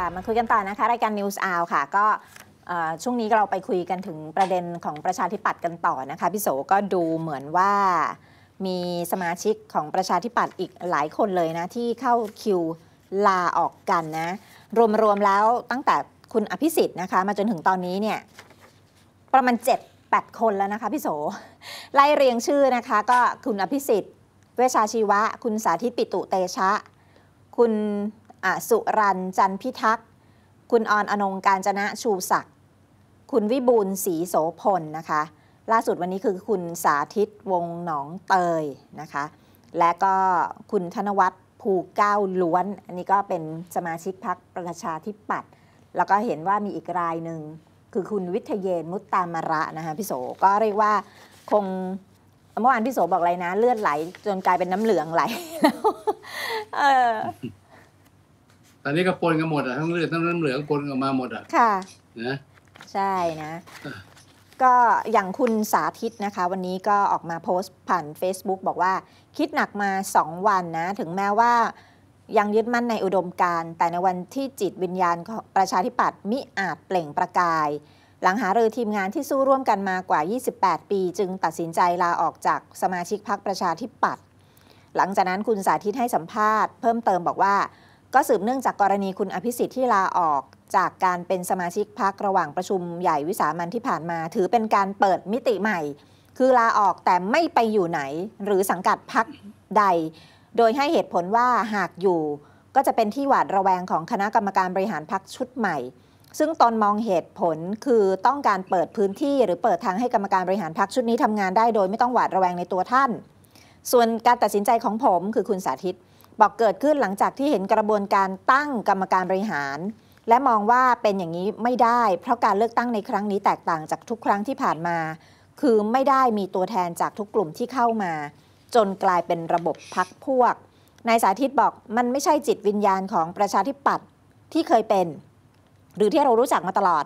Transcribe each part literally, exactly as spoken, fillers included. ค่ะมาคุยกันต่อนะคะรายการ News Hour ค่ะก็ช่วงนี้เราไปคุยกันถึงประเด็นของประชาธิปัตย์กันต่อนะคะพี่โสก็ดูเหมือนว่ามีสมาชิกของประชาธิปัตย์อีกหลายคนเลยนะที่เข้าคิวลาออกกันนะรวมๆแล้วตั้งแต่คุณอภิสิทธิ์นะคะมาจนถึงตอนนี้เนี่ยประมาณ เจ็ดถึงแปด คนแล้วนะคะพี่โสไล่เรียงชื่อนะคะก็คุณอภิสิทธิ์เวชชาชีวะคุณสาธิตปิตุเตชะคุณสุรัญจันพิทักษ์คุณอรอนงการจนะชูศักดิ์คุณวิบูลย์ศรีโสพลนะคะล่าสุดวันนี้คือคุณสาธิตวงหนองเตยนะคะและก็คุณธนวัฒน์ภูเก้าล้วนอันนี้ก็เป็นสมาชิกพรรคประชาธิปัตย์แล้วก็เห็นว่ามีอีกรายหนึ่งคือคุณวิทยเยนมุตตามระนะคะพี่โสก็เรียกว่าคงเมื่อวานพี่โสบอกอะไรนะเลือดไหลจนกลายเป็นน้ำเหลืองไหลแล้วเออตอนนี้ก็ปนกันหมดอ่ะทั้งเลือดทั้งน้ำเหลืองปนกันมาหมดอ่ะค่ะนะใช่นะก็อย่างคุณสาธิตนะคะวันนี้ก็ออกมาโพสต์ผ่าน Facebook บอกว่าคิดหนักมาสองวันนะถึงแม้ว่ายังยึดมั่นในอุดมการณ์แต่ในวันที่จิตวิญญาณประชาธิปัตย์มิอาจเปล่งประกายหลังหารือทีมงานที่สู้ร่วมกันมากว่ายี่สิบแปดปีจึงตัดสินใจลาออกจากสมาชิกพรรคประชาธิปัตย์หลังจากนั้นคุณสาธิตให้สัมภาษณ์เพิ่มเติมบอกว่าก็สืบเนื่องจากกรณีคุณอภิสิทธิ์ที่ลาออกจากการเป็นสมาชิกพรรคระหว่างประชุมใหญ่วิสามัญที่ผ่านมาถือเป็นการเปิดมิติใหม่คือลาออกแต่ไม่ไปอยู่ไหนหรือสังกัดพรรคใดโดยให้เหตุผลว่าหากอยู่ก็จะเป็นที่หวาดระแวงของคณะกรรมการบริหารพรรคชุดใหม่ซึ่งตนมองเหตุผลคือต้องการเปิดพื้นที่หรือเปิดทางให้กรรมการบริหารพรรคชุดนี้ทำงานได้โดยไม่ต้องหวาดระแวงในตัวท่านส่วนการตัดสินใจของผมคือคุณสาธิตบอกเกิดขึ้นหลังจากที่เห็นกระบวนการตั้งกรรมการบริหารและมองว่าเป็นอย่างนี้ไม่ได้เพราะการเลือกตั้งในครั้งนี้แตกต่างจากทุกครั้งที่ผ่านมาคือไม่ได้มีตัวแทนจากทุกกลุ่มที่เข้ามาจนกลายเป็นระบบพรรคพวกนายสาธิตบอกมันไม่ใช่จิตวิญญาณของประชาธิปัตย์ที่เคยเป็นหรือที่เรารู้จักมาตลอด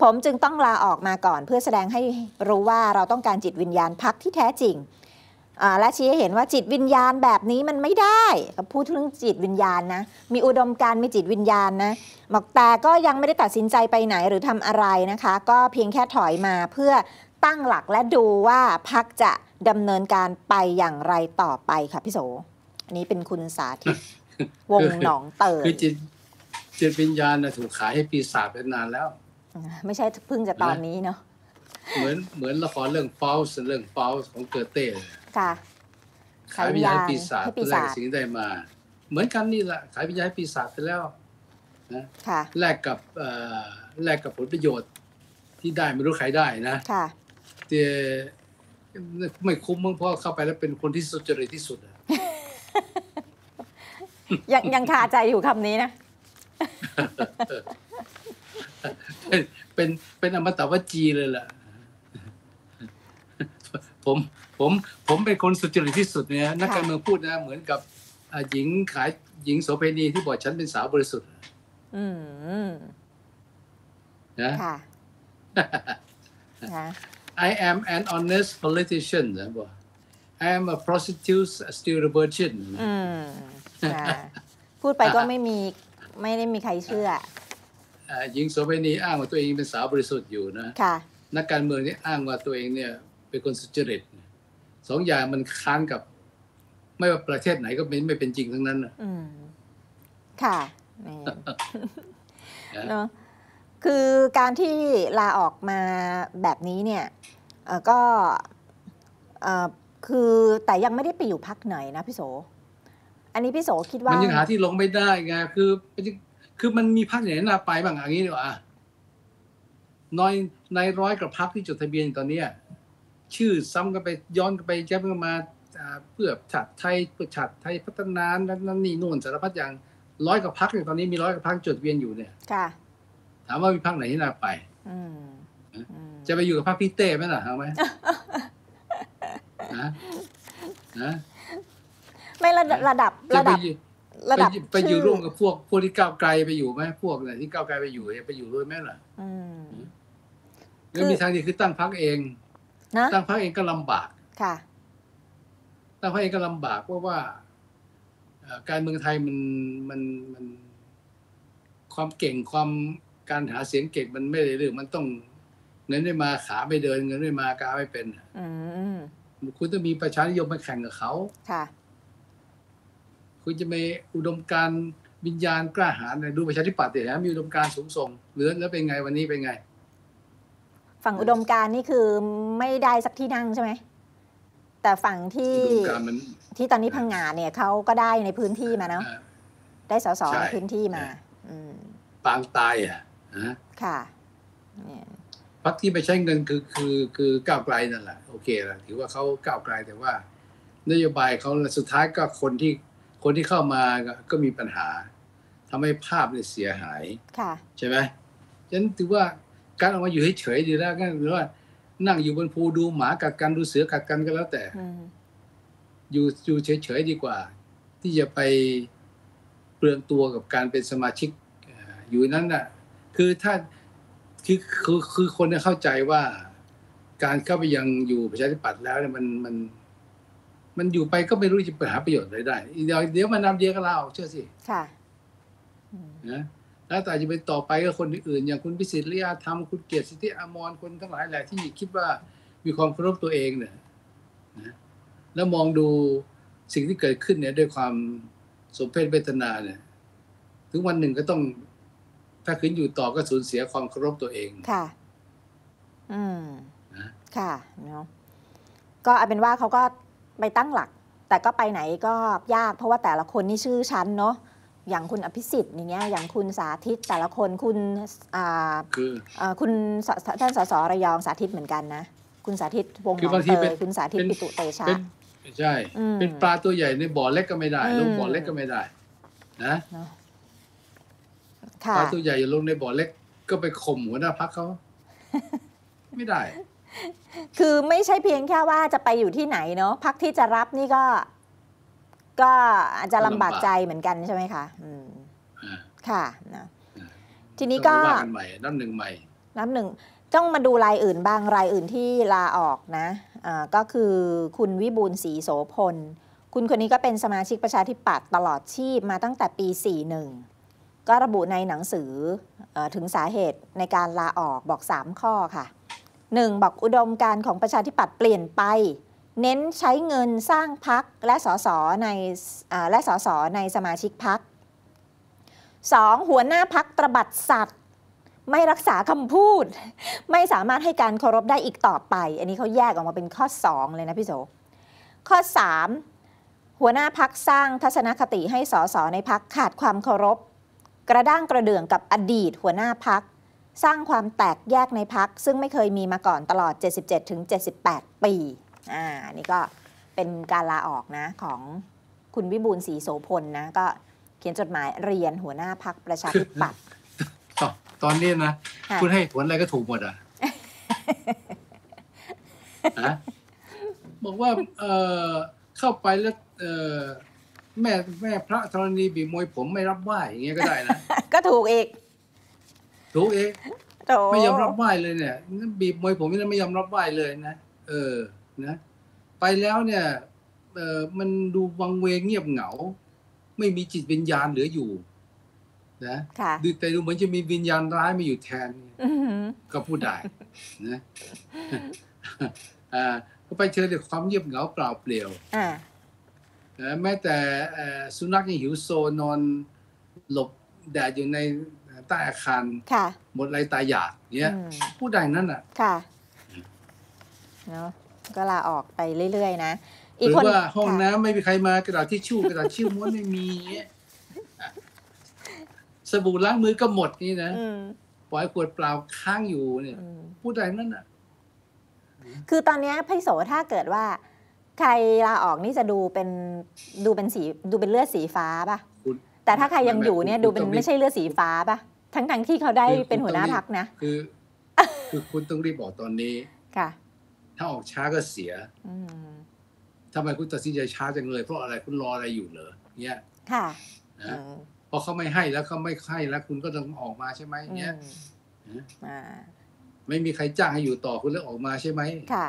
ผมจึงต้องลาออกมาก่อนเพื่อแสดงให้รู้ว่าเราต้องการจิตวิญญาณพรรคที่แท้จริงและชี้ให้เห็นว่าจิตวิญญาณแบบนี้มันไม่ได้พูดถึงจิตวิญญาณนะมีอุดมการณ์มีจิตวิญญาณนะบอกแต่ก็ยังไม่ได้ตัดสินใจไปไหนหรือทำอะไรนะคะก็เพียงแค่ถอยมาเพื่อตั้งหลักและดูว่าพรรคจะดำเนินการไปอย่างไรต่อไปค่ะพี่โสอันนี้เป็นคุณสาธิต วงหนองเตยคือจิตจิตวิญญาณนะถูกขายให้ปีศาจเป็นนานแล้วไม่ใช่เพิ่งจะตอนนี้เนาะเหมือนเหมือนละครเรื่องฟาวส์เรื่องฟาวส์ของเกอเต้ค่ะขายวิญญาณปีศาจแลกสิ่งได้มาเหมือนกันนี่แหละขายวิญญาณปีศาจไปแล้วนะแลกกับแลกกับผลประโยชน์ที่ได้ไม่รู้ใครได้นะแต่ไม่คุ้มเพราะเข้าไปแล้วเป็นคนที่สุจริตที่สุดยังยังคาใจอยู่คำนี้นะเป็นเป็นอมตะวจีเลยล่ะผมผมผมเป็นคนสุจริตที่สุดเนี่ยนักการเมืองพูดนะเหมือนกับหญิงขายหญิงโสเภณีที่บอกฉันเป็นสาวบริสุทธิ์นะI am an honest politician นะบอก I am a prostitute still a virgin พูดไปก็ไม่มีไม่ได้มีใครเชื่อหญิงโสเภณีอ้างว่าตัวเองเป็นสาวบริสุทธิ์อยู่นะนักการเมืองนี่อ้างว่าตัวเองเนี่ยเป็นคนสุจริตสองอย่างมันค้านกับไม่ว่าประเทศไหนก็ไม่ไม่เป็นจริงทั้งนั้นนะค่ะเนาะคือการที่ลาออกมาแบบนี้เนี่ยก็คือแต่ยังไม่ได้ไปอยู่พรรคไหนนะพี่โสอันนี้พี่โสคิดว่ามันยังหาที่ลงไม่ได้ไงคือคือมันมีพรรคไหนน่าไปบ้างอย่างนี้ดีกว่าน้อยในร้อยกับพรรคที่จดทะเบียนตอนนี้ชื่อซ้ำกันไปย้อนกันไปย้ำกันมาเพื่อชาติไทยเพื่อชาติไทยพัฒนานั้นนี่นู่นสารพัดอย่างร้อยกว่าพรรคเนี่ยตอนนี้มีร้อยกว่าพรรคจดเวียนอยู่เนี่ยถามว่ามีพรรคไหนที่น่าไปจะไปอยู่กับพรรคพี่เต้ไหมล่ะเอาไหมนะนะไม่ระดับระดับระดับระดับไปอยู่ร่วมกับพวกพวกที่ก้าวไกลไปอยู่ไหมพวกไหนที่ก้าวไกลไปอยู่ไปอยู่ด้วยไหมล่ะแล้วมีทางเดียวคือตั้งพรรคเองตั้งพรรคเองก็ลำบากค่ะตั้งพรรคเองก็ลำบากเพราะว่าการเมืองไทยมันมันมัน ความเก่งความการหาเสียงเก่งมันไม่ได้เรื่องมันต้องเงินไม่มาขาไม่เดินเงินไม่มากาไม่เป็นคุณต้องมีประชานิยมมาแข่งกับเขาคุณจะมีอุดมการณ์วิญญาณกล้าหาญดูประชาธิปัตย์เนี่ยมีอุดมการณ์สูงส่งเหลือแล้วเป็นไงวันนี้เป็นไงฝั่งอุดมการณ์นี่คือไม่ได้สักที่นั่งใช่ไหมแต่ฝั่งที่ที่ตอนนี้พังงาเนี่ยเขาก็ได้ในพื้นที่มาเนาะได้สสในพื้นที่มาปางตายอ่ะค่ะพรรคที่ไปใช้เงินคือคือคือก้าวไกลนั่นแหละโอเคละถือว่าเขาก้าวไกลแต่ว่านโยบายเขาสุดท้ายก็คนที่คนที่เข้ามาก็มีปัญหาทำให้ภาพเนี่ยเสียหายใช่ไหมฉะนั้นถือว่าการออกมาอยู่เฉยๆดีแล้วก็หรือว่านั่งอยู่บนภูดูหมากัดกันดูเสือกัดกันก็แล้วแต่อยู่อยู่เฉยๆดีกว่าที่จะไปเปลืองตัวกับการเป็นสมาชิกอยู่นั้นน่ะคือถ้าคือคือคือคนเข้าใจว่าการเข้าไปยังอยู่ประชาธิปัตย์แล้วเนี่ยมันมันมันอยู่ไปก็ไม่รู้จะไปหาประโยชน์อะไรได้เดี๋ยวเดี๋ยวมันนำเดียกับเราเชื่อสิค่ะนะแล้วแต่จะเป็นต่อไปก็คนอื่นอย่างคุณพิสิทธิ์เลียธรรมคุณเกียรติสิทธิอมรคนทั้งหลายแหละที่คิดว่ามีความเคารพตัวเองเนี่ยนะแล้วมองดูสิ่งที่เกิดขึ้นเนี่ยด้วยความสมเพชเวทนาเนี่ยถึงวันหนึ่งก็ต้องถ้าขืนอยู่ต่อก็สูญเสียความเคารพตัวเองค่ะอืมนะค่ะเนาะก็เอาเป็นว่าเขาก็ไปตั้งหลักแต่ก็ไปไหนก็ยากเพราะว่าแต่ละคนนี่ชื่อชั้นเนาะอย่างคุณอภิสิทธิ์อย่างเงี้ยอย่างคุณสาธิตแต่ละคนคุณอ่าคือคุณท่านสสระยองสาธิตเหมือนกันนะคุณสาธิตวงศ์หนองเตยคุณสาธิตปิตุเตชะใช่เป็นปลาตัวใหญ่ในบ่อเล็กก็ไม่ได้ลงบ่อเล็กก็ไม่ได้นะปลาตัวใหญ่ลงในบ่อเล็กก็ไปข่มหัวหน้าพรรคเขาไม่ได้คือไม่ใช่เพียงแค่ว่าจะไปอยู่ที่ไหนเนาะพรรคที่จะรับนี่ก็ก็อาจจะลำบากใจเหมือนกันใช่ไหมคะอืมค่ะนะทีนี้ก็น้ำหนึ่งใหม่น้ำหนึ่งต้องมาดูรายอื่นบ้างรายอื่นที่ลาออกนะอ่าก็คือคุณวิบูลย์ศรีโสพลคุณคนนี้ก็เป็นสมาชิกประชาธิปัตย์ตลอดชีพมาตั้งแต่ปีสี่สิบเอ็ดก็ระบุในหนังสือถึงสาเหตุในการลาออกบอกสามข้อค่ะหนึ่งบอกอุดมการณ์ของประชาธิปัตย์เปลี่ยนไปเน้นใช้เงินสร้างพรรคและสสในและสสในสมาชิกพรรค สอง หัวหน้าพรรคตบัดสัตว์ไม่รักษาคำพูดไม่สามารถให้การเคารพได้อีกต่อไปอันนี้เขาแยกออกมาเป็นข้อสองเลยนะพี่โสข้อสามหัวหน้าพรรคสร้างทัศนคติให้สสในพรรคขาดความเคารพกระด้างกระเดื่องกับอดีตหัวหน้าพรรคสร้างความแตกแยกในพรรคซึ่งไม่เคยมีมาก่อนตลอด เจ็ดสิบเจ็ดถึงเจ็ดสิบแปด ปีอ่านี่ก็เป็นการลาออกนะของคุณวิบูลย์ศรีโสพลนะก็เขียนจดหมายเรียนหัวหน้าพรรคประชาธิปัตย์ตอนนี้นะคุณให้ผลอะไรก็ถูกหมดอ่ะบอกว่าเออเข้าไปแล้วเออแม่แม่พระธรณีบีบมวยผมไม่รับไหว้อย่างเงี้ยก็ได้นะก็ถูกอีกถูกอีกไม่ยอมรับไหว้เลยเนี่ยบีบมวยผมนี่ไม่ยอมรับไหว้เลยนะเออนะไปแล้วเนี่ยเออมันดูวังเวงเงียบเหงาไม่มีจิตวิญญาณเหลืออยู่นะดูแต่ดูเหมือนจะมีวิญญาณร้ายมาอยู่แทนก็พูดได้นะอ่าก็ไปเจอแต่ความเงียบเหงาเปล่าเปลี่ยวแม้แต่สุนัขยังหิวโซนอนหลบแดดอยู่ในใต้อาคารหมดไรตายอยากเนี้ยพูดได้นั่นอ่ะเนาะก็ลาออกไปเรื่อยๆนะอีกคนว่าห้องน้ำไม่มีใครมากระดาษทิชชู่กระดาษชิ้วม้วนไม่มีสบู่ล้างมือก็หมดนี่นะปล่อยขวดเปล่าค้างอยู่เนี่ยพูดได้นั่นอ่ะคือตอนนี้พี่โสถ้าเกิดว่าใครลาออกนี่จะดูเป็นดูเป็นสีดูเป็นเลือดสีฟ้าป่ะแต่ถ้าใครยังอยู่เนี่ยดูเป็นไม่ใช่เลือดสีฟ้าป่ะทั้งๆที่เขาได้เป็นหัวหน้าพรรคนะคือคือคุณต้องรีบบอกตอนนี้ค่ะถ้าออกช้าก็เสียทำไมคุณตัดสินใจช้าจังเลยเพราะอะไรคุณรออะไรอยู่เหรอเนี่ยค่ะนะพอเขาไม่ให้แล้วเขาไม่ให้แล้วคุณก็ต้องออกมาใช่ไหมเนี่ยไม่มีใครจ้างให้อยู่ต่อคุณแล้วออกมาใช่ไหมค่ะ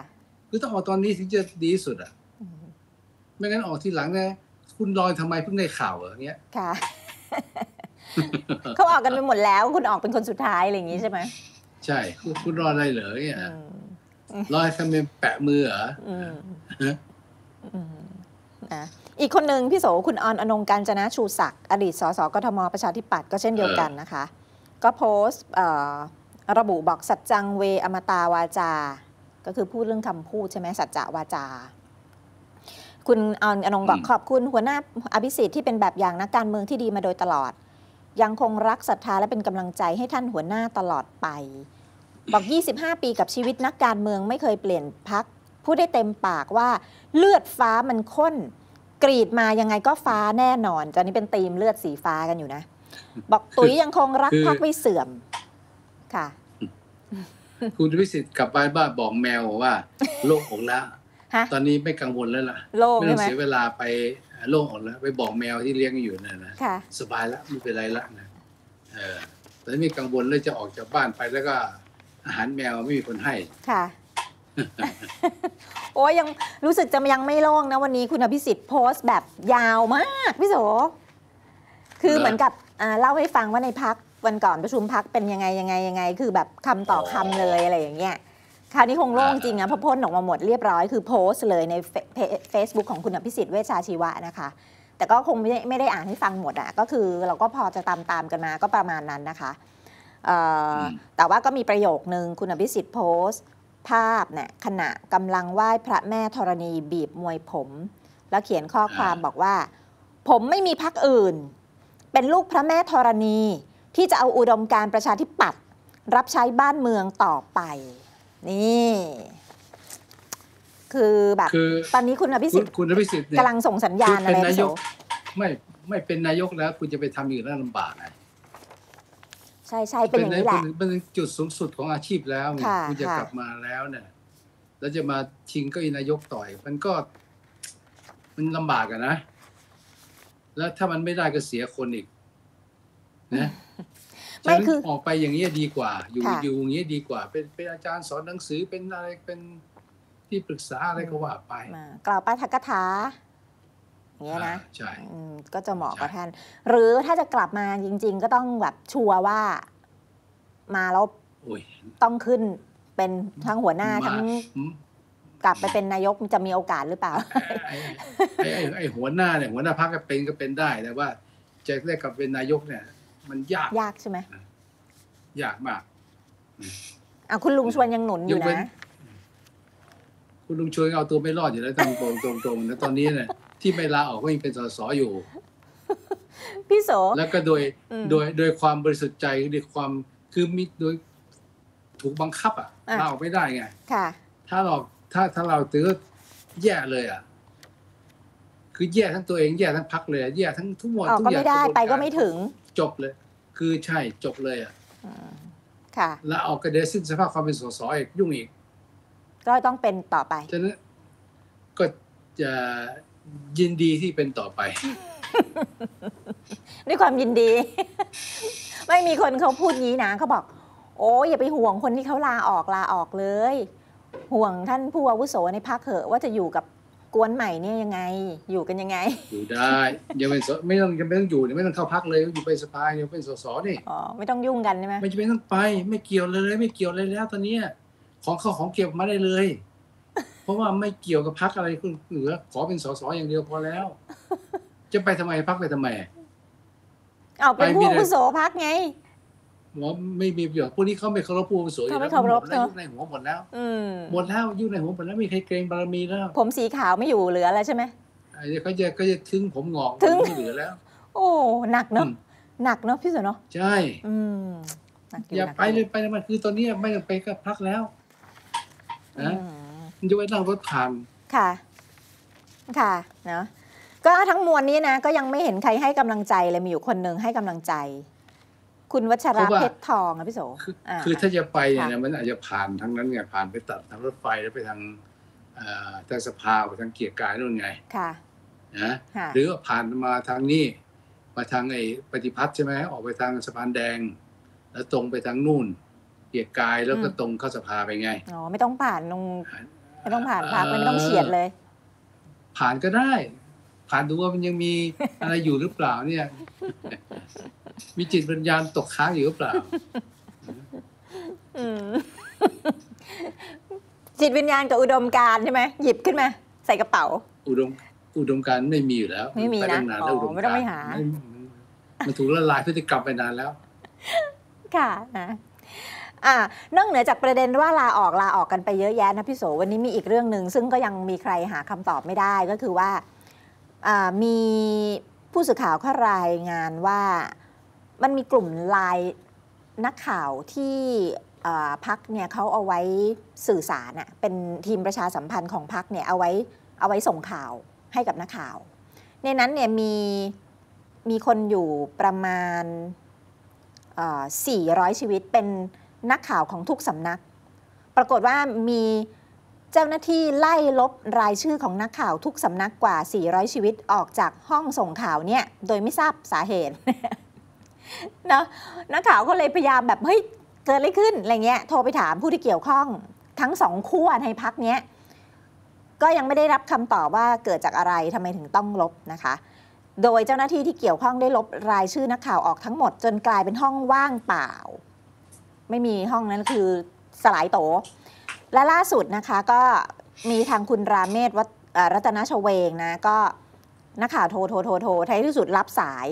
คือต้องออกตอนนี้ถึงจะดีสุดอ่ะไม่งั้นออกทีหลังนะคุณรอทำไมเพิ่งได้ข่าวเหรอเนี่ยค่ะ เขาออกกันไปหมดแล้วคุณออกเป็นคนสุดท้ายอะไรอย่างนี้ใช่ไหมใช่คุณรออะไรเหรอเนี่ยรอทำเป็นแปะมือเหรออีกคนหนึ่งพี่โสคุณออนอนงกาญจนะชูศักดิ์อดีตสสกทมประชาธิปัตย์ก็เช่นเดียวกันนะคะก็โพสต์ระบุบอกสัจจังเวอมตาวาจาก็คือพูดเรื่องคำพูดใช่ไหมสัจจวาจาคุณออนอนงบอกขอบคุณหัวหน้าอภิสิทธิ์ที่เป็นแบบอย่างนักการเมืองที่ดีมาโดยตลอดยังคงรักศรัทธาและเป็นกำลังใจให้ท่านหัวหน้าตลอดไปบอกยี่สิบห้าปีกับชีวิตนักการเมืองไม่เคยเปลี่ยนพรรคพูดได้เต็มปากว่าเลือดฟ้ามันข้นกรีดมายังไงก็ฟ้าแน่นอนตอนนี้เป็นธีมเลือดสีฟ้ากันอยู่นะบอกตุ๋ยยังคงรักพรรคไม่เสื่อมค่ะคุณวิสิทธิ์กลับไปบ้านบอกแมวว่าโล่งอกแล้วตอนนี้ไม่กังวลแล้วล่ะไม่ต้องเสียเวลาไปโล่งอกแล้วไปบอกแมวที่เลี้ยงอยู่นั่นนะสบายแล้วไม่เป็นไรละนะเออตอนนี้ไม่กังวลเลยจะออกจากบ้านไปแล้วก็อาหารแมวไม่มีคนให้ค่ะโอ้ยยังรู้สึกจะยังไม่โล่งนะวันนี้คุณอภิสิทธิ์โพสต์แบบยาวมากพี่โสคือเหมือนกับเล่าให้ฟังว่าในพักวันก่อนประชุมพักเป็นยังไงยังไงยังไงคือแบบคำต่อคำเลยอะไรอย่างเงี้ยคราวนี้คงโล่งจริงนะพอพ้นออกมาหมดเรียบร้อยคือโพสต์เลยในเฟซบุ๊กของคุณอภิสิทธิ์เวชชาชีวะนะคะแต่ก็คงไม่ได้ไม่ได้อ่านให้ฟังหมดอ่ะก็คือเราก็พอจะตามตามกันมาก็ประมาณนั้นนะคะแต่ว่าก็มีประโยคนึงคุณอภิสิทธิ์โพสต์ภาพเนี่ยขณะกำลังไหว้พระแม่ธรณีบีบมวยผมแล้วเขียนข้อความบอกว่าผมไม่มีพรรคอื่นเป็นลูกพระแม่ธรณีที่จะเอาอุดมการประชาธิปัตย์รับใช้บ้านเมืองต่อไปนี่คือแบบตอนนี้คุณอภิสิทธิ์คุณอภิสิทธิ์กำลังส่งสัญญาณอะไรพี่โสไม่ไม่เป็นนายกแล้วคุณจะไปทำอยู่แล้วลำบากไงใช่ใช่เป็นอย่างนี้แหละเป็นจุดสูงสุดของอาชีพแล้วคุณจะกลับมาแล้วเนี่ยแล้วจะมาชิงเก้าอี้นายกต่อยมันก็มันลำบากอะนะแล้วถ้ามันไม่ได้ก็เสียคนอีกนะไม่คือออกไปอย่างนี้ดีกว่าอยู่อยู่อย่างนี้ดีกว่าเป็นเป็นอาจารย์สอนหนังสือเป็นอะไรเป็นที่ปรึกษาอะไรก็ว่าไปกล่าวปาฐกถาอย่างเงี้ยนะก็จะเหมาะกับท่านหรือถ้าจะกลับมาจริงๆก็ต้องแบบชัวร์ว่ามาแล้วต้องขึ้นเป็นทั้งหัวหน้าทั้งกลับไปเป็นนายกจะมีโอกาสหรือเปล่าไอ้ไอ้หัวหน้าเนี่ยหัวหน้าพรรคก็เป็นก็เป็นได้แต่ว่าจะได้กลับเป็นนายกเนี่ยมันยากยากใช่ไหมยากมากอ่ะคุณลุงชวนยังหนุนอยู่นะคุณลุงชวนเอาตัวไม่รอดอยู่แล้วตรงๆตรงๆนะตอนนี้เนี่ยที่ไม่ลาออกก็ยังเป็นสสอยู่พี่โสแล้วก็โดยโดยโดยความบริสุทธิ์ใจด้วยความคือมิโดยถูกบังคับอ่ะลาออกไม่ได้ไงค่ะถ้าเราถ้าถ้าเราถือแย่เลยอ่ะคือแย่ทั้งตัวเองแย่ทั้งพรรคเลยแย่ทั้งทุกหมดทุกอย่างก็ไม่ได้ไปก็ไม่ถึงจบเลยคือใช่จบเลยอ่ะค่ะแล้วออกกระเดซึ่งสภาพความเป็นสสอีกยุ่งอีกก็ต้องเป็นต่อไปฉะนั้นก็จะยินดีที่เป็นต่อไปด้วยความยินดีไม่มีคนเขาพูดงี้นะเขาบอกโอ้ยอย่าไปห่วงคนที่เขาลาออกลาออกเลยห่วงท่านผู้อาวุโสในพรรคเหอะว่าจะอยู่กับกวนใหม่เนี่ยยังไงอยู่กันยังไงอยู่ได้ยังเป็นไม่ต้องยังไม่ต้องอยู่ไม่ต้องเข้าพรรคเลยอยู่ไปสภาอยู่เป็นสสนี่อ๋อไม่ต้องยุ่งกันใช่ไหมไม่จำเป็นต้องไปไม่เกี่ยวเลยไม่เกี่ยวเลยแล้วตอนนี้ของเขาของเก็บมาได้เลยเพราะว่าไม่เกี่ยวกับพรรคอะไรคุณเหลือขอเป็นสสอย่างเดียวพอแล้วจะไปทำไมพรรคไปทำไมเอาไปผู้อาวุโสพรรคไงหมอไม่มีประโยชน์พวกนี้เขาไม่เคารพผู้อาวุโสเขาไม่เคารพแล้วในหัวหมดแล้วอืมหมดแล้วยุ่งในหัวหมดแล้วไม่ใครเกรงบารมีแล้วผมสีขาวไม่อยู่เหลืออะไรใช่ไหมไอ้เดี๋ยวเขาจะก็จะทึ่งผมงอกไม่เหลือแล้วโอ้หนักเนาะหนักเนาะพี่สุนเนาะใช่อืมอย่าไปเลยไปมันคือตอนนี้ไม่ต้องไปกับพรรคแล้วนะจะไว้นั่งรถผ่านค่ะค่ะเนาะก็ทั้งมวลนี้นะก็ยังไม่เห็นใครให้กำลังใจเลยมีอยู่คนหนึ่งให้กำลังใจคุณวัชระเพชรทองนะพี่โสคือถ้าจะไปเนี่ยมันอาจจะผ่านทั้งนั้นไงผ่านไปตัดทางรถไฟแล้วไปทางทางสภาไปทางเกียรติกายนู่นไงค่ะนะหรือผ่านมาทางนี้มาทางไอ้ปฏิพัฒน์ใช่ไหมออกไปทางสะพานแดงแล้วตรงไปทางนู่นเกียรติกายแล้วก็ตรงเข้าสภาไปไงอ๋อไม่ต้องผ่านลงไม่ต้องผ่านผ่านไม่ต้องเฉียดเลยผ่านก็ได้ผ่านดูว่ามันยังมีอะไรอยู่หรือเปล่าเนี่ย มีจิตวิญญาณตกค้างอยู่หรือเปล่าจิตวิญญาณกับอุดมการใช่ไหมหยิบขึ้นมาใส่กระเป๋าอุดมอุดมการไม่มีอยู่แล้วไม่มีนะไม่ต้องไปหามันถูกละลายพฤติกรรมไปนานแล้วค่ะนะอ่านอกเหนือจากประเด็นว่าลาออกลาออกกันไปเยอะแยะนะพี่โสวันนี้มีอีกเรื่องหนึ่งซึ่งก็ยังมีใครหาคำตอบไม่ได้ก็คือว่ามีผู้สื่อข่าวเขารายงานว่ามันมีกลุ่มไลน์นักข่าวที่พรรคเนี่ยเขาเอาไว้สื่อสารอะเป็นทีมประชาสัมพันธ์ของพรรคเนี่ยเอาไว้เอาไว้ส่งข่าวให้กับนักข่าวในนั้นเนี่ยมีมีคนอยู่ประมาณสี่ร้อยชีวิตเป็นนักข่าวของทุกสำนักปรากฏว่ามีเจ้าหน้าที่ไล่ลบรายชื่อของนักข่าวทุกสำนักกว่าสี่ร้อยชีวิตออกจากห้องส่งข่าวเนี่ยโดยไม่ทราบสาเหตุเนาะนักข่าวก็เลยพยายามแบบเฮ้ยเกิดอะไรขึ้นอะไรเงี้ยโทรไปถามผู้ที่เกี่ยวข้องทั้งสองขั้วในพรรคเนี้ยก็ยังไม่ได้รับคำตอบว่าเกิดจากอะไรทำไมถึงต้องลบนะคะโดยเจ้าหน้าที่ที่เกี่ยวข้องได้ลบรายชื่อนักข่าวออกทั้งหมดจนกลายเป็นห้องว่างเปล่าไม่มีห้องนั้นคือสลายโตและล่าสุดนะคะก็มีทางคุณราเมศรัตนชเวงนะก็นักข่าวโทรโทรโทรโทรท้ายที่สุดรับสาย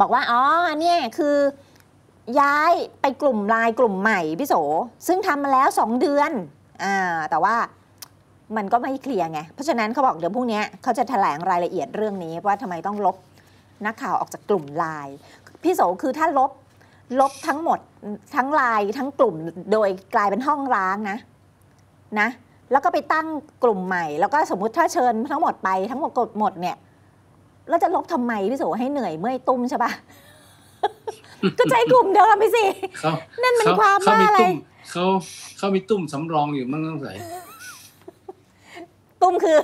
บอกว่าอ๋อเนี่ยคือย้ายไปกลุ่มไลน์กลุ่มใหม่พี่โสซึ่งทำมาแล้วสองเดือนอ่าแต่ว่ามันก็ไม่เคลียร์ไงเพราะฉะนั้นเขาบอกเดี๋ยวพรุ่งนี้เขาจะแถลงรายละเอียดเรื่องนี้ว่าทำไมต้องลบนักข่าวออกจากกลุ่มไลน์พี่โสคือถ้าลบลบทั้งหมดทั้งไลน์ทั้งกลุ่มโดยกลายเป็นห้องร้างนะนะแล้วก็ไปตั้งกลุ่มใหม่แล้วก็สมมุติถ้าเชิญทั้งหมดไปทั้งหมดกดหมดเนี่ยแล้วจะลบทำไมพี่โสให้เหนื่อยเมื่อยตุ้มใช่ปะก็ใช้กลุ่มเดิมไปสินั่นเป็นความบ้าอะไรเขาเขามีตุ้มสำรองอยู่มั่งต้องใส่ตุ้มคือ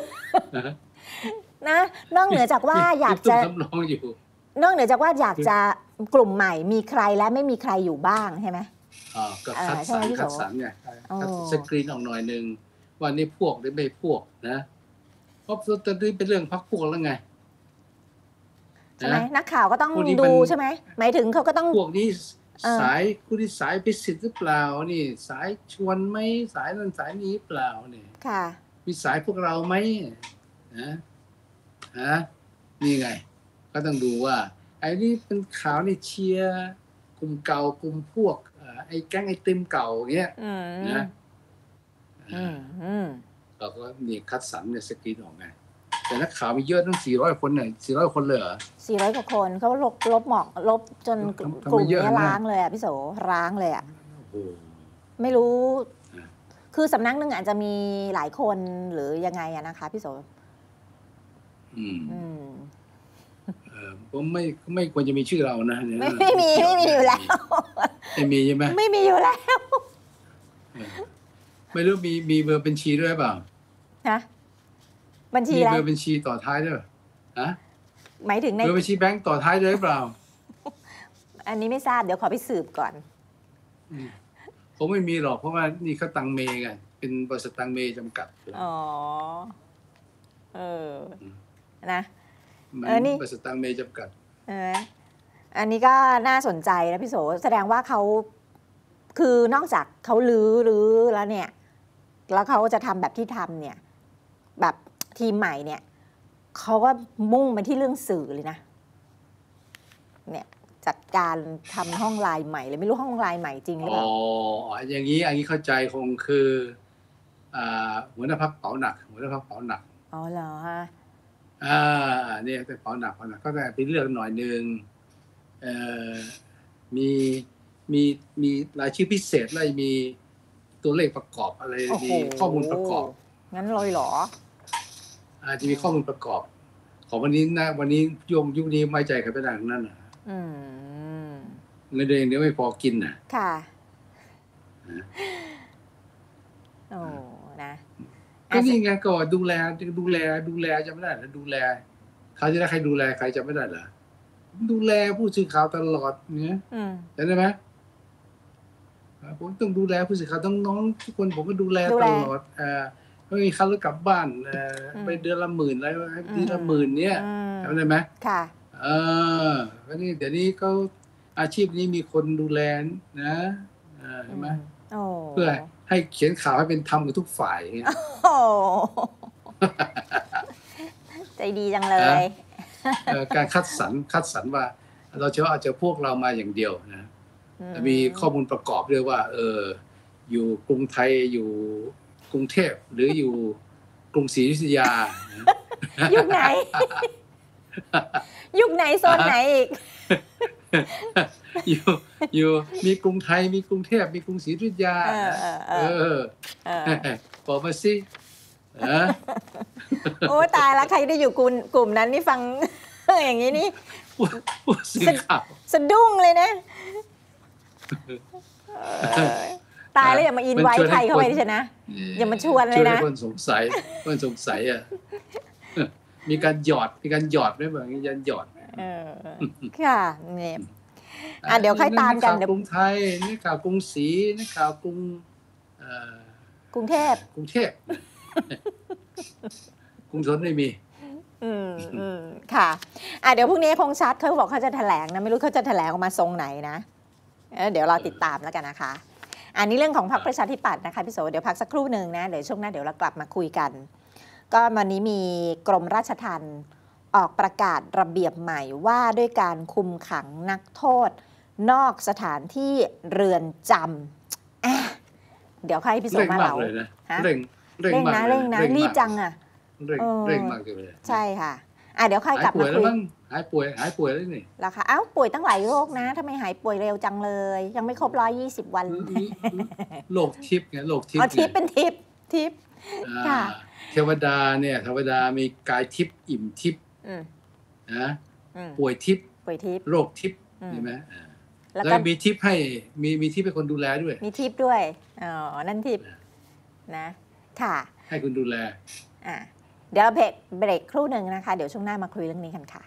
นะนอกเหนือจากว่าอยากจะนอกเหนือจากว่าอยากจะกลุ่มใหม่มีใครและไม่มีใครอยู่บ้างใช่ไหมอ๋อก็คัดสรรคัดสรรไงสกรีนออกหน่อยหนึ่งว่านี่พวกหรือไม่พวกนะเพราะตอนนี้เป็นเรื่องพรรคพวกแล้วไงใช่ไหมนักข่าวก็ต้องดูใช่ไหมหมายถึงเขาก็ต้องพวกนี้สายผู้ที่สายพิสิทธิ์หรือเปล่านี่สายชวนไหมสายนั้นสายนี้เปล่าเนี่ยค่ะมีสายพวกเราไหมนะฮะนี่ไงก็ต้องดูว่าไอ้นี่เป็นข่าวนี่เชียร์กลุ่มเก่ากลุ่มพวกไอ้แก๊งไอติมเก่าเงี้ยนะเราก็มีคัดสรรเนี่ยสกรีนออกไงแต่นักข่าวมีเยอะตั้งสี่ร้อยคนเนี่ยสี่ร้อยคนเลยเหรอสี่ร้อยกว่าคนเขาลบลบหมอกลบจนกลุ่มนี้ร้างเลยอ่ะพี่โสร้างเลยอ่ะไม่รู้คือสำนักหนึ่งอาจจะมีหลายคนหรือยังไงอะนะคะพี่โสอืมเออผมไม่ไม่ควรจะมีชื่อเรานะไม่ไม่มีไม่มีอยู่แล้วไม่มีใช่ไหมไม่มีอยู่แล้วไม่รู้มีมีเบอร์บัญชีด้วยเปล่าฮะบัญชีอะไรมีเบอร์บัญชีต่อท้ายด้วยฮะหมายถึงในเบอร์บัญชีแบงก์ต่อท้ายด้วยเปล่าอันนี้ไม่ทราบเดี๋ยวขอไปสืบก่อนผมไม่มีหรอกเพราะว่านี่เขาตังเมย์ไงเป็นบริษัทตังเมย์จำกัดอ๋อเออนะเออนี่บริษัทตังเมย์จำกัดเอออันนี้ก็น่าสนใจนะพี่โสแสดงว่าเขาคือนอกจากเขาลือลือแล้วเนี่ยแล้วเขาจะทำแบบที่ทำเนี่ยแบบทีมใหม่เนี่ยเขาก็มุ่งไปที่เรื่องสื่อเลยนะเนี่ยจัดการทำห้องไลน์ใหม่เลยไม่รู้ห้องไลน์ใหม่จริงหรือเปล่าอ๋ออย่างนี้อันนี้เข้าใจคงคือหัวหน้าพักเป๋าหนักหัวหน้าพักเป๋าหนักอ๋อเหรอฮะอ่าเนี่ยเป็นเป๋าหนักเป๋าหนักก็ได้ไปเลือกหน่อยหนึ่งเอ่อมีมีมีรายชื่อพิเศษอะไรมีตัวเลขประกอบอะไรมีข้อมูลประกอบงั้นเลยเหรออาจจะมีข้อมูลประกอบของวันนี้นะวันนี้ยุคยุคนี้ไม่ใจกันไปดังนั้นอ่ะเงินเดือนเดี๋ยวไม่พอกินน่ะค่ะโอ้นะก็นี่ไงก็ดูแลดูแลดูแลจะไม่ได้หรอดูแลเขาจะได้ใครดูแลใครจะไม่ได้หรอดูแลผู้สื่อข่าวตลอดเนี่ยจำได้ไหมผมต้องดูแลผู้สื่อข่าวต้องน้องทุกคนผมก็ดูแลตลอดอ่าไม่มีค่ารถกลับบ้านไปเดือนละหมื่นอะไรเดือนละหมื่นเนี่ยจำได้ไหมค่ะเอ เออแล้วนี่เดี๋ยวนี้เขาอาชีพนี้มีคนดูแลนะใช่ไหมเพื่อให้เขียนข่าวให้เป็นธรรมกับทุกฝ่ายโอ้ใจดีจังเลยการคัดสรรคัดสรรว่าเราจะเอาเฉพาะพวกเรามาอย่างเดียวนะมีข้อมูลประกอบด้วยว่าเอออยู่กรุงไทยอยู่กรุงเทพหรืออยู่กรุงศรีอยุธยายุคไหนยุคไหนโซนไหนอีกอยู่อยู่มีกรุงไทยมีกรุงเทพมีกรุงศรีอยุธยาเออบอกมาสิโอ้ตายแล้วใครได้อยู่กลุ่มกลุ่มนั้นนี่ฟังอย่างนี้นี่สะดุ้งเลยนะตายแล้วอย่ามาอินไว้ใครเข้าไปดิฉันนะอย่ามาชวนเลยนะคนสงสัยคนสงสัยอ่ะมีการหยอดมีการหยอดด้วยเหมือนยันหยอดค่ะเนี่ยอ่ะเดี๋ยวค่อยตามกันเดี๋ยวกรุงไทยนี่ข่าวกรุงศรีนี่ข่าวกรุงกรุงเทพกรุงเทพกรุงชนไม่มีอืมอืมค่ะอ่ะเดี๋ยวพรุ่งนี้คงชัดเขาบอกเขาจะแถลงนะไม่รู้เขาจะแถลงออกมาทรงไหนนะเดี๋ยวเราติดตามแล้วกันนะคะอันนี้เรื่องของพรรคประชาธิปัตย์นะคะพี่โสเดี๋ยวพักสักครู่หนึ่งนะเดี๋ยวช่วงหน้าเดี๋ยวเรากลับมาคุยกันก็วันนี้มีกรมราชทัณฑ์ออกประกาศระเบียบใหม่ว่าด้วยการคุมขังนักโทษนอกสถานที่เรือนจำเดี๋ยวให้พี่โสมาเล่าเร่งเร่งนะเร่งนะรีบจังอ่ะเร่งเร่งมากเลยใช่ค่ะอ่ะเดี๋ยวค่อยกลับมาคุยหายป่วยหายป่วยแล้วนี่ล่ะค่ะอ้าวป่วยตั้งหลายโรคนะทำไมหายป่วยเร็วจังเลยยังไม่ครบร้อยยี่สิบวันโรคทิพย์ไงโรคทิพย์อ๋อทิพย์เป็นทิพย์ทิพย์ค่ะเทวดาเนี่ยเทวดามีกายทิพย์อิ่มทิพย์นะป่วยทิพย์ป่วยทิพย์โรคทิพย์ใช่ไหมแล้วมีทิพย์ให้มีมีทิพย์เป็นคนดูแลด้วยมีทิพย์ด้วยอ๋อนั่นทิพย์นะค่ะให้คุณดูแลอ่ะเดี๋ยวเบรกครู่หนึ่งนะคะเดี๋ยวช่วงหน้ามาคุยเรื่องนี้กันค่ะ